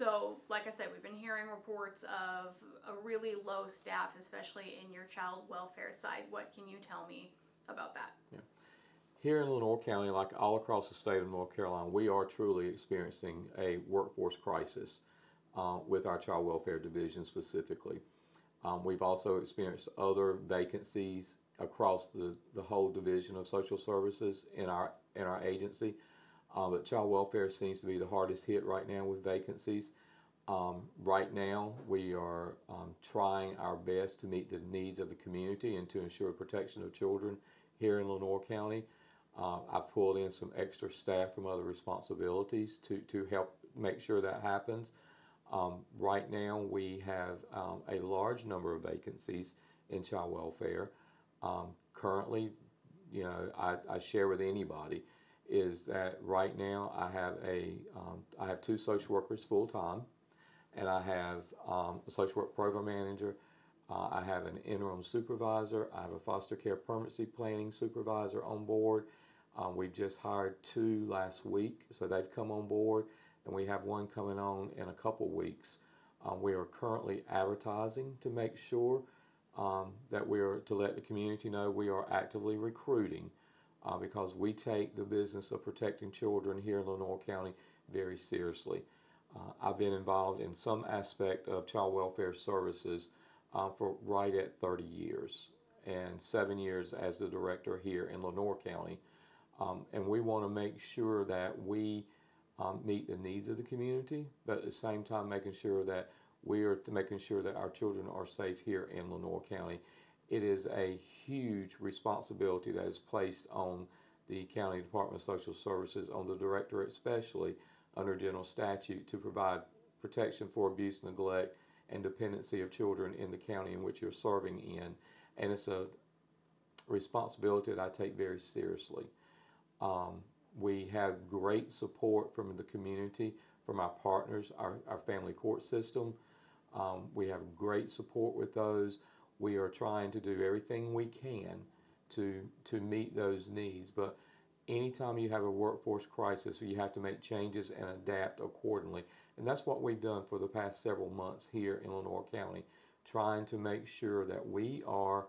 So, like I said, we've been hearing reports of a really low staff, especially in your child welfare side. What can you tell me about that? Yeah. Here in Lenoir County, like all across the state of North Carolina, we are truly experiencing a workforce crisis with our child welfare division specifically. We've also experienced other vacancies across the whole division of social services in our agency. But child welfare seems to be the hardest hit right now with vacancies. Right now, we are trying our best to meet the needs of the community and to ensure protection of children here in Lenoir County. I've pulled in some extra staff from other responsibilities to help make sure that happens. Right now, we have a large number of vacancies in child welfare. Currently, you know, I share with anybody is that right now I have two social workers full-time, and I have a social work program manager, I have an interim supervisor, I have a foster care permanency planning supervisor on board. We've just hired two last week, so they've come on board, and we have one coming on in a couple weeks. We are currently advertising to make sure that we are to let the community know we are actively recruiting. Because we take the business of protecting children here in Lenoir County very seriously. I've been involved in some aspect of child welfare services for right at 30 years and 7 years as the director here in Lenoir County. And we want to make sure that we meet the needs of the community, but at the same time making sure that we are making sure that our children are safe here in Lenoir County. It is a huge responsibility that is placed on the County Department of Social Services, on the director especially, under general statute, to provide protection for abuse, neglect, and dependency of children in the county in which you're serving in. And it's a responsibility that I take very seriously. We have great support from the community, from our partners, our family court system. We have great support with those. We are trying to do everything we can to meet those needs, but anytime you have a workforce crisis, you have to make changes and adapt accordingly. And that's what we've done for the past several months here in Lenoir County, trying to make sure that we are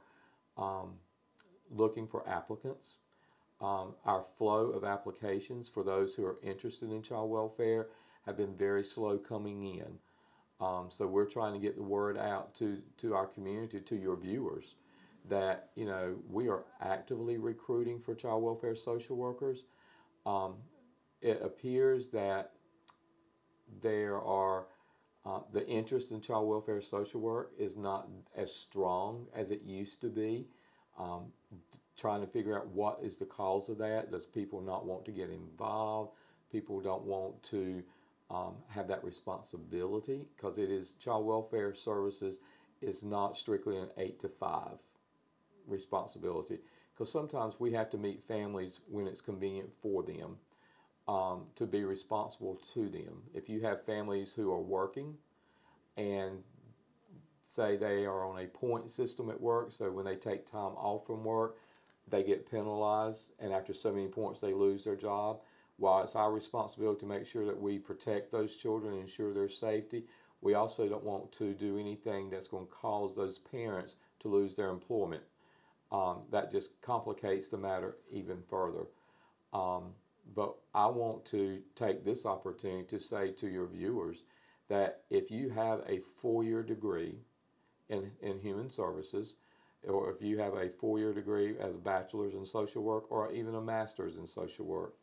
looking for applicants. Our flow of applications for those who are interested in child welfare have been very slow coming in. So we're trying to get the word out to our community, to your viewers, that, you know, we are actively recruiting for child welfare social workers. It appears that there are the interest in child welfare social work is not as strong as it used to be. Trying to figure out what is the cause of that. Does people not want to get involved? People don't want to have that responsibility, because it is child welfare services is not strictly an 8 to 5 responsibility, because sometimes we have to meet families when it's convenient for them to be responsible to them. If you have families who are working and say they are on a point system at work, so when they take time off from work they get penalized, and after so many points they lose their job. While it's our responsibility to make sure that we protect those children and ensure their safety, we also don't want to do anything that's going to cause those parents to lose their employment. That just complicates the matter even further. But I want to take this opportunity to say to your viewers that if you have a four-year degree in human services, or if you have a four-year degree as a bachelor's in social work, or even a master's in social work,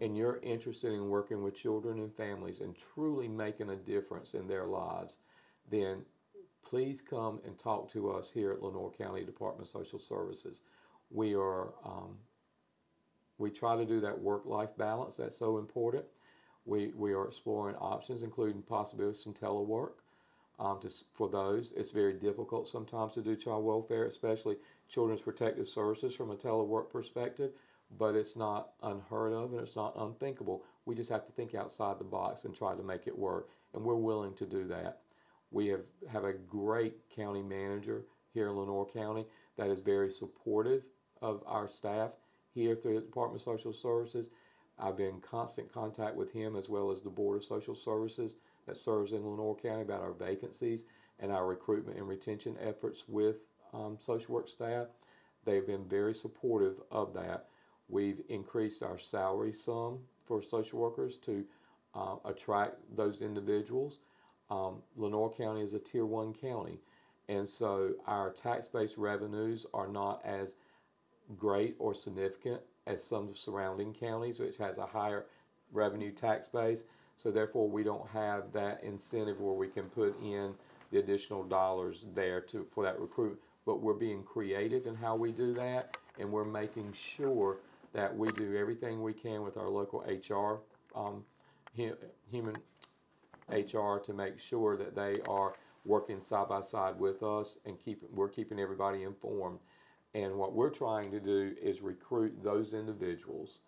and you're interested in working with children and families and truly making a difference in their lives, then please come and talk to us here at Lenoir County Department of Social Services. We are, we try to do that work-life balance that's so important. We are exploring options, including possibly some telework for those. It's very difficult sometimes to do child welfare, especially Children's Protective Services, from a telework perspective. But it's not unheard of and it's not unthinkable. We just have to think outside the box and try to make it work. And we're willing to do that. We have a great county manager here in Lenoir County that is very supportive of our staff here through the Department of Social Services. I've been in constant contact with him as well as the Board of Social Services that serves in Lenoir County about our vacancies and our recruitment and retention efforts with social work staff. They've been very supportive of that. We've increased our salary some for social workers to attract those individuals. Lenoir County is a Tier 1 county, and so our tax-based revenues are not as great or significant as some surrounding counties, which has a higher revenue tax base. So therefore, we don't have that incentive where we can put in the additional dollars there for that recruitment. But we're being creative in how we do that, and we're making sure that we do everything we can with our local HR, human HR, to make sure that they are working side by side with us, and we're keeping everybody informed. And what we're trying to do is recruit those individuals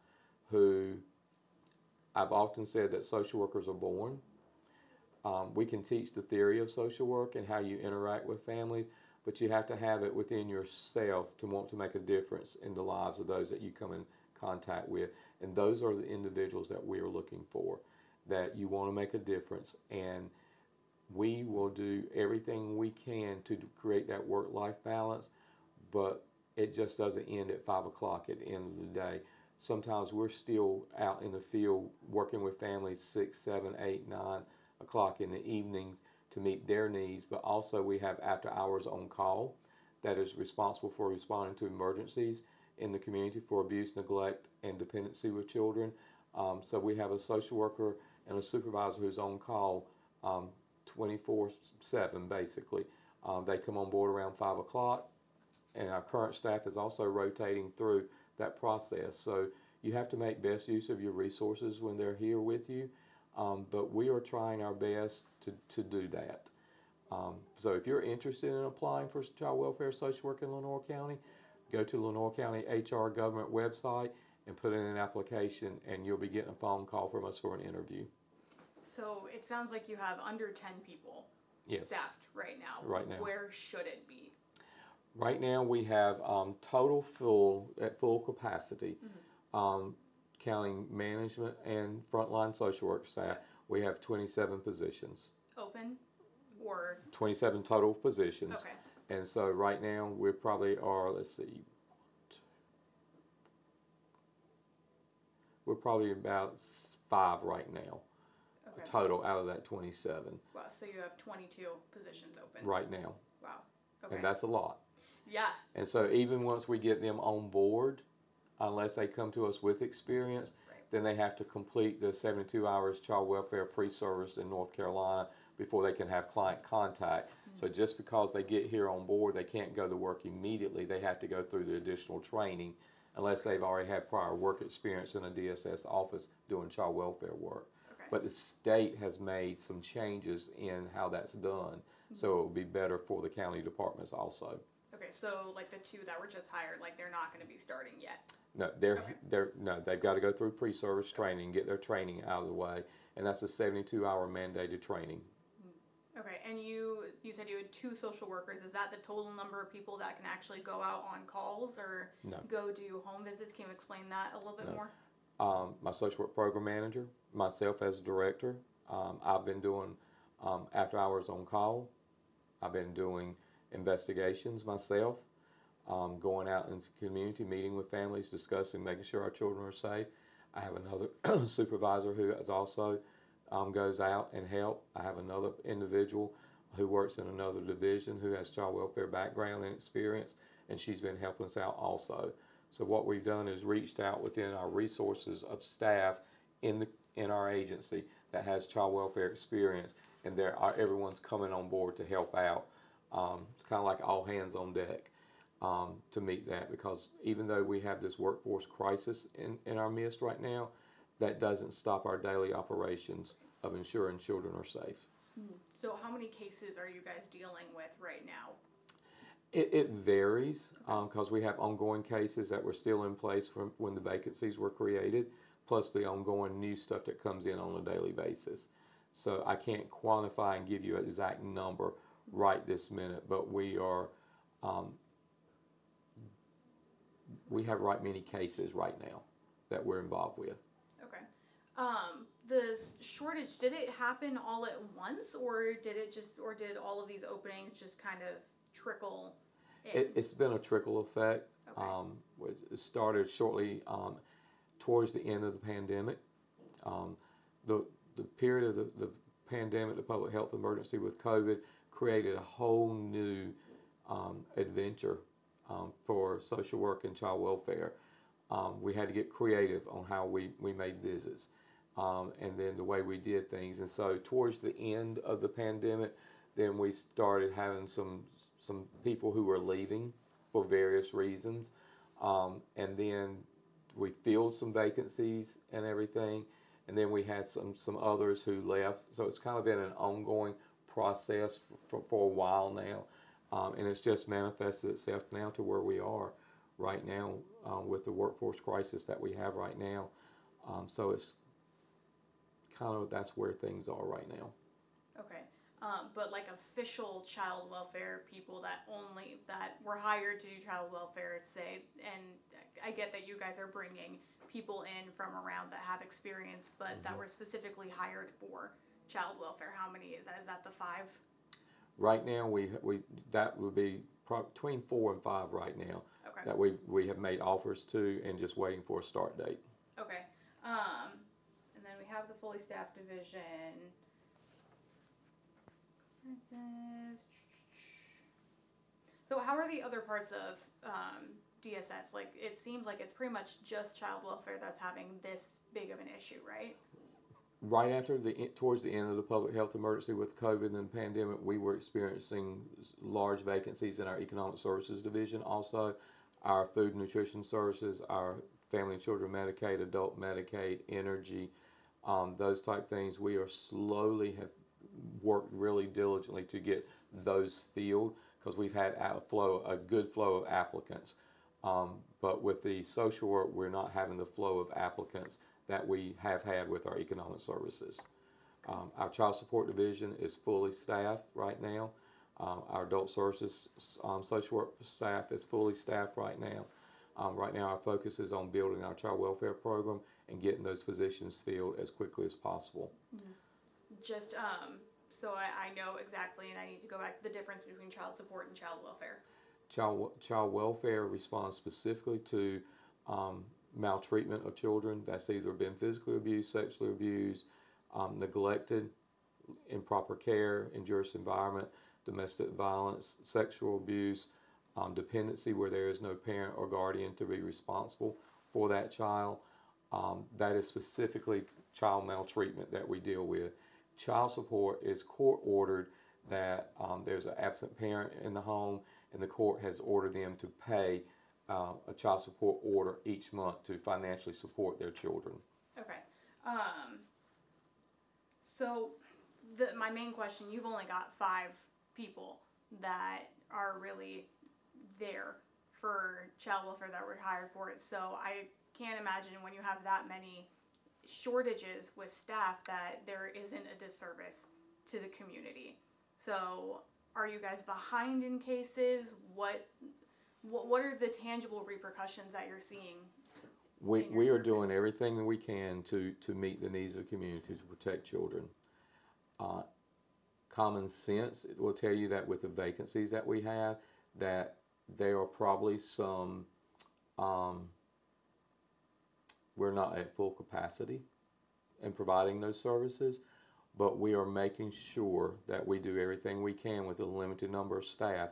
who, I've often said that social workers are born. We can teach the theory of social work and how you interact with families, but you have to have it within yourself to want to make a difference in the lives of those that you come in contact with. And those are the individuals that we are looking for, that you want to make a difference. And we will do everything we can to create that work-life balance, but it just doesn't end at 5 o'clock at the end of the day. Sometimes we're still out in the field working with families 6, 7, 8, 9 o'clock in the evening to meet their needs, but also we have after hours on call that is responsible for responding to emergencies in the community for abuse, neglect, and dependency with children. So we have a social worker and a supervisor who's on call 24/7 basically. They come on board around 5 o'clock, and our current staff is also rotating through that process. So you have to make best use of your resources when they're here with you, but we are trying our best to do that. So if you're interested in applying for child welfare social work in Lenoir County, go to Lenoir County HR government website and put in an application, and you'll be getting a phone call from us for an interview. So it sounds like you have under 10 people staffed right now. Right now. Where should it be? Right now we have at full capacity, counting management and frontline social work staff. We have 27 positions. Open or? 27 total positions. Okay. And so right now we probably are, let's see, we're probably about 5 right now. Okay. Total out of that 27. Wow, so you have 22 positions open. Right now. Wow. Okay. And that's a lot. Yeah. And so even once we get them on board, unless they come to us with experience, then they have to complete the 72 hours child welfare pre-service in North Carolina before they can have client contact. So just because they get here on board, they can't go to work immediately. They have to go through the additional training unless they've already had prior work experience in a DSS office doing child welfare work. Okay. But the state has made some changes in how that's done, so it will be better for the county departments also. Okay, so like the 2 that were just hired, like they're not going to be starting yet. No, they've got to go through pre-service training, get their training out of the way, and that's a 72-hour mandated training. Okay, and you said you had 2 social workers. Is that the total number of people that can actually go out on calls or go do home visits? Can you explain that a little bit more? My social work program manager, myself as a director, I've been doing after hours on call. I've been doing investigations myself, going out into the community, meeting with families, discussing, making sure our children are safe. I have another supervisor who is also goes out and help. I have another individual who works in another division who has child welfare background and experience, and she's been helping us out also. So what we've done is reached out within our resources of staff in our agency that has child welfare experience, and everyone's coming on board to help out. It's kind of like all hands on deck to meet that, because even though we have this workforce crisis in our midst right now, that doesn't stop our daily operations of ensuring children are safe. So how many cases are you guys dealing with right now? It varies, because we have ongoing cases that were still in place from when the vacancies were created, plus the ongoing new stuff that comes in on a daily basis. So I can't quantify and give you an exact number right this minute, but we are we have many cases right now that we're involved with. Okay. the shortage, did it happen all at once, or did it just, or did all of these openings just kind of trickle in? It's been a trickle effect. Okay. It started shortly towards the end of the pandemic. The period of the pandemic, the public health emergency with COVID, created a whole new adventure for social work and child welfare. We had to get creative on how we made visits. And then the way we did things. And so towards the end of the pandemic, then we started having some people who were leaving for various reasons. And then we filled some vacancies and everything. And then we had some others who left. So it's kind of been an ongoing process for a while now. And it's just manifested itself now to where we are right now with the workforce crisis that we have right now. So it's kind of, that's where things are right now. Okay, but like official child welfare people that were hired to do child welfare, say, and I get that you guys are bringing people in from around that have experience, but that were specifically hired for child welfare. How many is that? Is that the 5? Right now, we that would be between 4 and 5 right now. Okay. That we have made offers to and just waiting for a start date. Okay. And then we have the fully staffed division. So how are the other parts of DSS? Like, it seems like it's pretty much just child welfare that's having this big of an issue, right? Right after towards the end of the public health emergency with COVID and the pandemic, we were experiencing large vacancies in our economic services division, also our food and nutrition services, our family and children Medicaid, adult Medicaid, energy, those type things. We are slowly have worked really diligently to get those filled because we've had a good flow of applicants. But with the social work, we're not having the flow of applicants that we have had with our economic services. Our child support division is fully staffed right now. Our adult services social work staff is fully staffed right now. Right now, our focus is on building our child welfare program and getting those positions filled as quickly as possible. Just so I know exactly, and I need to go back to the difference between child support and child welfare. Child welfare responds specifically to maltreatment of children that's either been physically abused, sexually abused, neglected, improper care, injurious environment, domestic violence, sexual abuse, dependency where there is no parent or guardian to be responsible for that child. That is specifically child maltreatment that we deal with. Child support is court-ordered that there's an absent parent in the home, and the court has ordered them to pay a child support order each month to financially support their children. Okay. So my main question, you've only got 5 people that are really there for child welfare that were hired for it. So I can't imagine when you have that many shortages with staff that there isn't a disservice to the community. So are you guys behind in cases? What are the tangible repercussions that you're seeing? We are doing everything that we can to meet the needs of the community to protect children. Common sense, it will tell you that with the vacancies that we have, that there are probably some, we're not at full capacity in providing those services, but we are making sure that we do everything we can with a limited number of staff,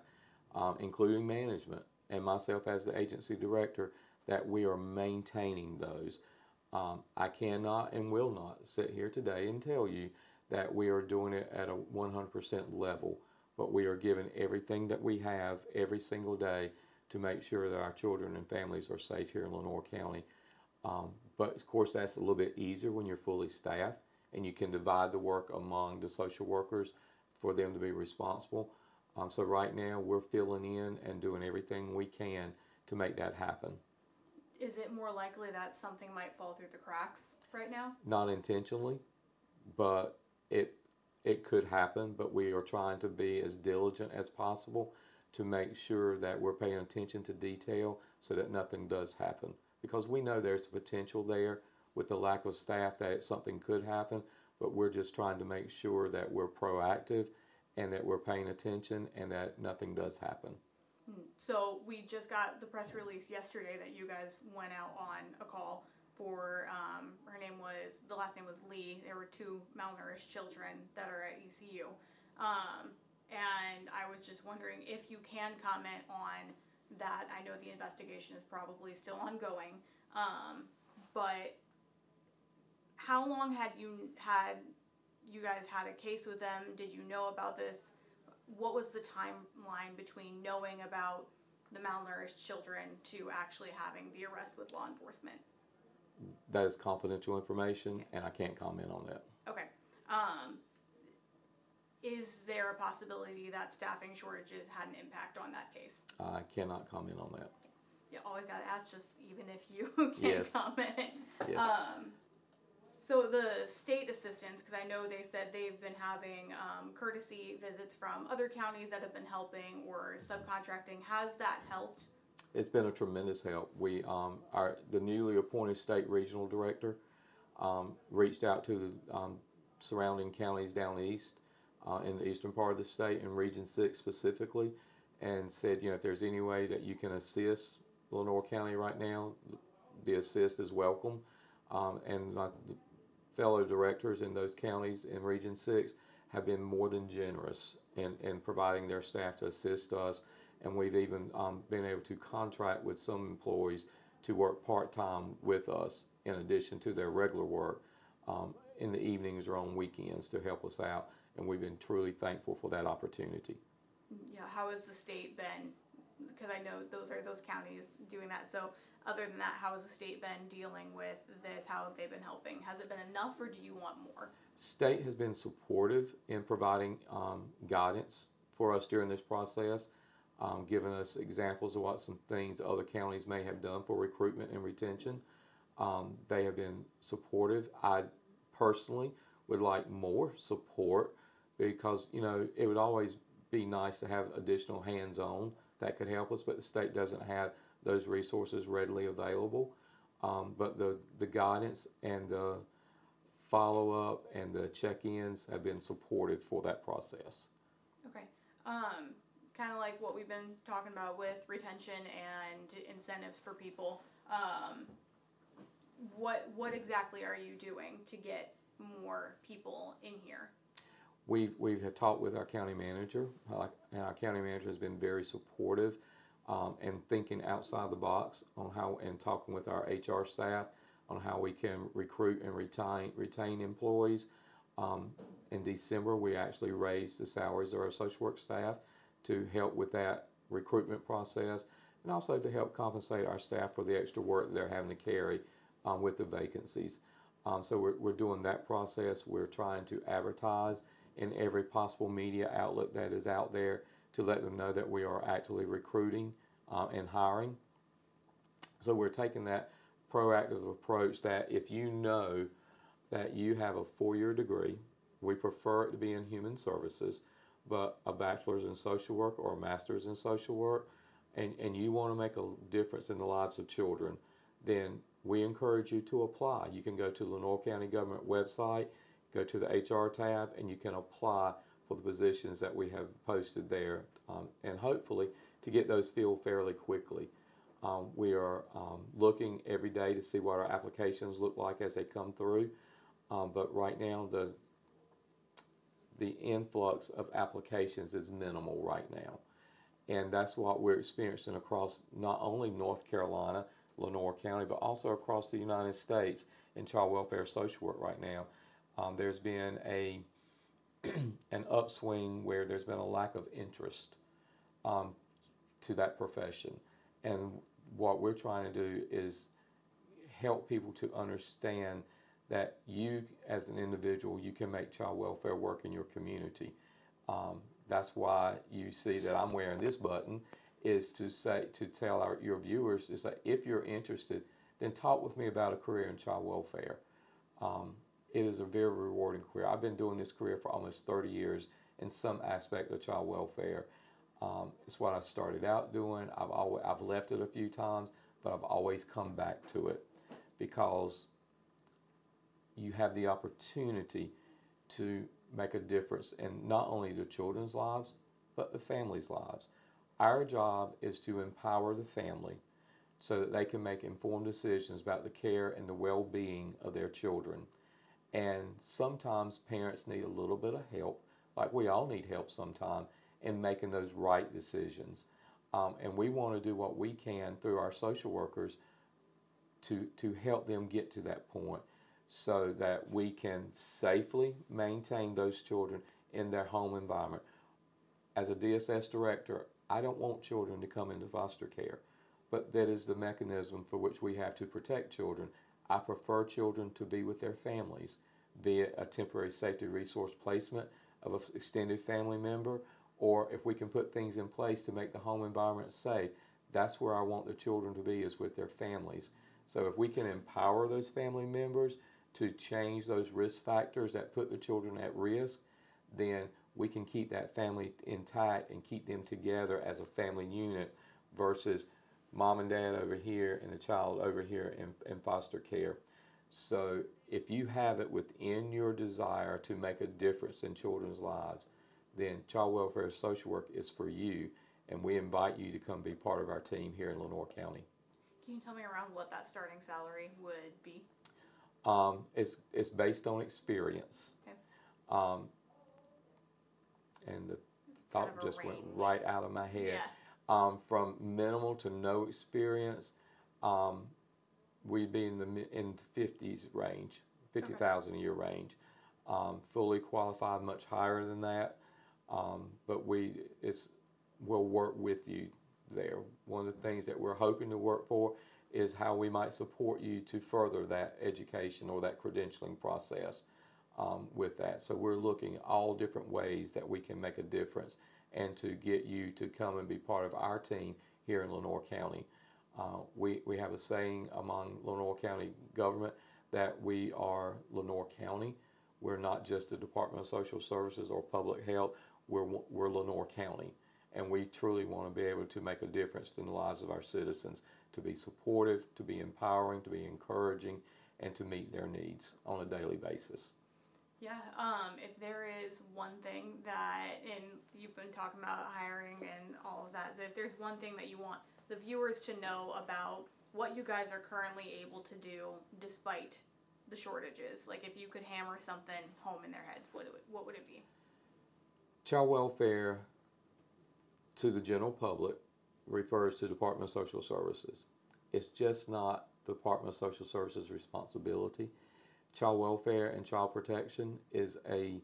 including management and myself as the agency director, that we are maintaining those. I cannot and will not sit here today and tell you that we are doing it at a 100% level. But we are giving everything that we have every single day to make sure that our children and families are safe here in Lenoir County. But of course, that's a little bit easier when you're fully staffed and you can divide the work among the social workers for them to be responsible. So right now, we're filling in and doing everything we can to make that happen. Is it more likely that something might fall through the cracks right now? Not intentionally, but it could happen, but we are trying to be as diligent as possible to make sure that we're paying attention to detail so that nothing does happen. Because we know there's potential there, with the lack of staff that something could happen, but we're just trying to make sure that we're proactive and that we're paying attention and that nothing does happen. So we just got the press release yesterday that you guys went out on a call for, her name was, the last name was Lee. There were two malnourished children that are at ECU. And I was just wondering if you can comment on that. I know the investigation is probably still ongoing, but how long had you guys had a case with them? Did you know about this? What was the timeline between knowing about the malnourished children to actually having the arrest with law enforcement? That is confidential information, okay, and I can't comment on that. Okay. Is there a possibility that staffing shortages had an impact on that case? I cannot comment on that. You always got to ask, just even if you can't comment. Yes. So the state assistance, because I know they said they've been having courtesy visits from other counties that have been helping or subcontracting. Has that helped? It's been a tremendous help. We, the newly appointed state regional director reached out to the surrounding counties down east, in the eastern part of the state, in Region 6 specifically, and said, you know, if there's any way that you can assist Lenoir County right now, the assist is welcome. And my fellow directors in those counties in Region 6 have been more than generous in providing their staff to assist us, and we've even been able to contract with some employees to work part-time with us in addition to their regular work in the evenings or on weekends to help us out, and we've been truly thankful for that opportunity. Yeah, how has the state been, because I know those are those counties doing that, so other than that, how has the state been dealing with this? How have they been helping? Has it been enough, or do you want more? State has been supportive in providing guidance for us during this process, giving us examples of what some things other counties may have done for recruitment and retention. They have been supportive. I personally would like more support because, you know, it would always be nice to have additional hands-on that could help us, but the state doesn't have those resources readily available, but the guidance and the follow-up and the check-ins have been supportive for that process. Okay. Kind of like what we've been talking about with retention and incentives for people, what exactly are you doing to get more people in here? We have talked with our county manager, and our county manager has been very supportive. And thinking outside the box on how, and talking with our HR staff on how we can recruit and retain employees. In December, we actually raised the salaries of our social work staff to help with that recruitment process, and also to help compensate our staff for the extra work that they're having to carry with the vacancies. So we're doing that process. We're trying to advertise in every possible media outlet that is out there to let them know that we are actively recruiting and hiring. So we're taking that proactive approach that if you know that you have a four-year degree, we prefer it to be in human services, but a bachelor's in social work or a master's in social work, and you want to make a difference in the lives of children, then we encourage you to apply. You can go to the Lenoir County Government website, go to the HR tab, and you can apply for the positions that we have posted there, and hopefully to get those filled fairly quickly. We are looking every day to see what our applications look like as they come through, but right now the influx of applications is minimal right now, and that's what we're experiencing across not only North Carolina, Lenoir County, but also across the United States in child welfare social work right now. There's been an upswing where there's been a lack of interest to that profession, and what we're trying to do is help people to understand that you as an individual, you can make child welfare work in your community. That's why you see that I'm wearing this button, is to say, to tell your viewers, is that if you're interested, then talk with me about a career in child welfare. It is a very rewarding career. I've been doing this career for almost 30 years in some aspect of child welfare. It's what I started out doing. I've left it a few times, but I've always come back to it because you have the opportunity to make a difference in not only the children's lives, but the family's lives. Our job is to empower the family so that they can make informed decisions about the care and the well-being of their children. And sometimes parents need a little bit of help, like we all need help sometime, in making those right decisions. And we want to do what we can through our social workers to help them get to that point so that we can safely maintain those children in their home environment. As a DSS director, I don't want children to come into foster care, but that is the mechanism for which we have to protect children. I prefer children to be with their families, be it a temporary safety resource placement of an extended family member, or if we can put things in place to make the home environment safe, that's where I want the children to be, is with their families. So if we can empower those family members to change those risk factors that put the children at risk, then we can keep that family intact and keep them together as a family unit versus mom and dad over here and the child over here in foster care. So if you have it within your desire to make a difference in children's lives, then child welfare social work is for you, and we invite you to come be part of our team here in Lenoir County. Can you tell me around what that starting salary would be? It's based on experience. Okay. And the thought just went right out of my head. Yeah. From minimal to no experience, we'd be in the 50s range, 50,000 a year range. Fully qualified, much higher than that. But we'll work with you there. One of the things that we're hoping to work for is how we might support you to further that education or that credentialing process with that. So we're looking at all different ways that we can make a difference and to get you to come and be part of our team here in Lenoir County. We have a saying among Lenoir County government that we are Lenoir County. We're not just the Department of Social Services or Public Health. We're Lenoir County, and we truly want to be able to make a difference in the lives of our citizens, to be supportive, to be empowering, to be encouraging, and to meet their needs on a daily basis. Yeah, if there is one thing that, and you've been talking about hiring and all of that, if there's one thing that you want the viewers to know about what you guys are currently able to do despite the shortages, like if you could hammer something home in their heads, what would it be? Child welfare to the general public refers to the Department of Social Services. It's just not the Department of Social Services' responsibility. Child welfare and child protection is a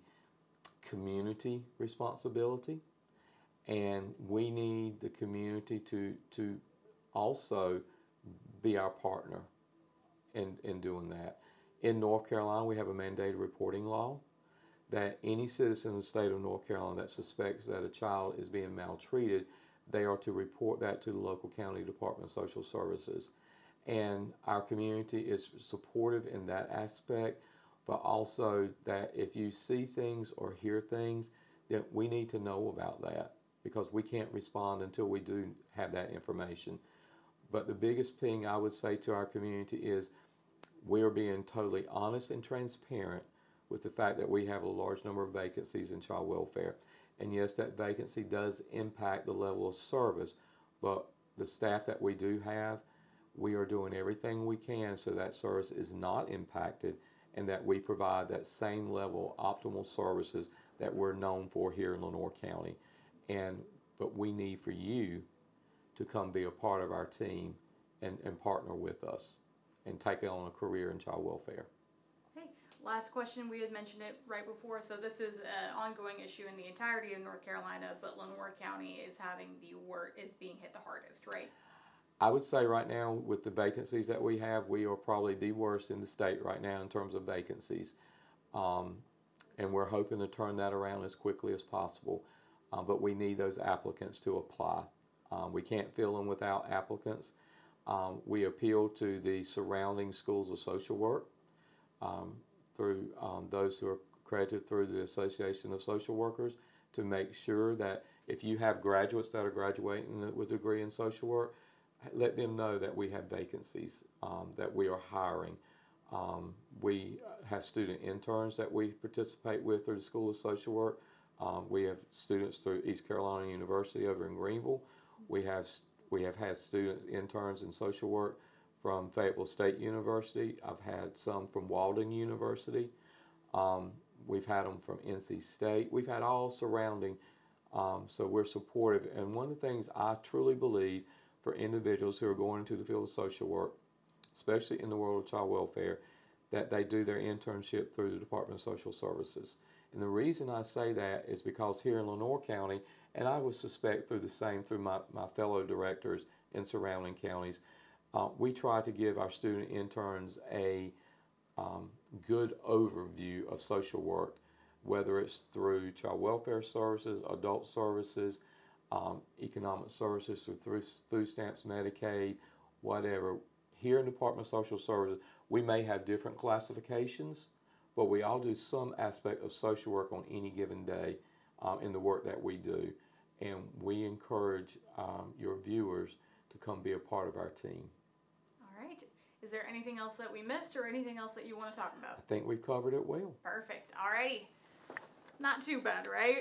community responsibility, and we need the community to also be our partner in doing that. In North Carolina, we have a mandated reporting law that any citizen in the state of North Carolina that suspects that a child is being maltreated, they are to report that to the local county Department of Social Services. And our community is supportive in that aspect, but also that if you see things or hear things, then we need to know about that because we can't respond until we do have that information. But the biggest thing I would say to our community is we are being totally honest and transparent with the fact that we have a large number of vacancies in child welfare. And yes, that vacancy does impact the level of service, but the staff that we do have, we are doing everything we can so that service is not impacted and that we provide that same level of optimal services that we're known for here in Lenoir County. But we need for you to come be a part of our team and partner with us and take on a career in child welfare. Okay, last question. We had mentioned it right before. So this is an ongoing issue in the entirety of North Carolina, but Lenoir County is being hit the hardest, right? I would say right now with the vacancies that we have, we are probably the worst in the state right now in terms of vacancies. And we're hoping to turn that around as quickly as possible. But we need those applicants to apply. We can't fill them without applicants. We appeal to the surrounding schools of social work through those who are accredited through the Association of Social Workers to make sure that if you have graduates that are graduating with a degree in social work, let them know that we have vacancies, that we are hiring. We have student interns that we participate with through the School of Social Work. We have students through East Carolina University over in Greenville. We have had student interns in social work from Fayetteville State University. I've had some from Walden University. We've had them from NC State. We've had all surrounding, so we're supportive. And one of the things I truly believe for individuals who are going into the field of social work, especially in the world of child welfare, that they do their internship through the Department of Social Services. And the reason I say that is because here in Lenoir County, and I would suspect through the same through my fellow directors in surrounding counties, we try to give our student interns a good overview of social work, whether it's through child welfare services, adult services, economic services, through food stamps, Medicaid, whatever. Here in the Department of Social Services, we may have different classifications, but we all do some aspect of social work on any given day in the work that we do. And we encourage your viewers to come be a part of our team. All right. Is there anything else that we missed or anything else that you want to talk about? I think we've covered it well. Perfect. All righty. Not too bad, right?